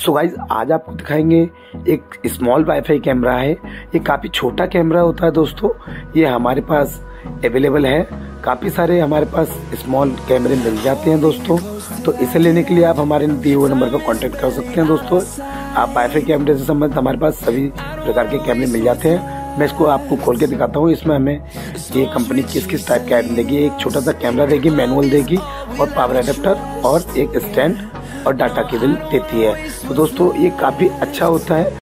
So guys आज आपको दिखाएंगे एक स्मॉल वाईफाई कैमरा है। ये काफ़ी छोटा कैमरा होता है दोस्तों, ये हमारे पास अवेलेबल है। काफ़ी सारे हमारे पास स्मॉल कैमरे मिल जाते हैं दोस्तों, तो इसे लेने के लिए आप हमारे दिए हुए नंबर पर कांटेक्ट कर सकते हैं दोस्तों। आप वाईफाई कैमरे से संबंधित हमारे पास सभी प्रकार के कैमरे मिल जाते हैं। मैं इसको आपको खोल के दिखाता हूँ। इसमें हमें ये कंपनी किस किस टाइप का कैमरा देगी, एक छोटा सा कैमरा देगी, मैनुअल देगी और पावर एडेप्टर और एक स्टैंड और डाटा केबल देती है। तो दोस्तों ये काफ़ी अच्छा होता है।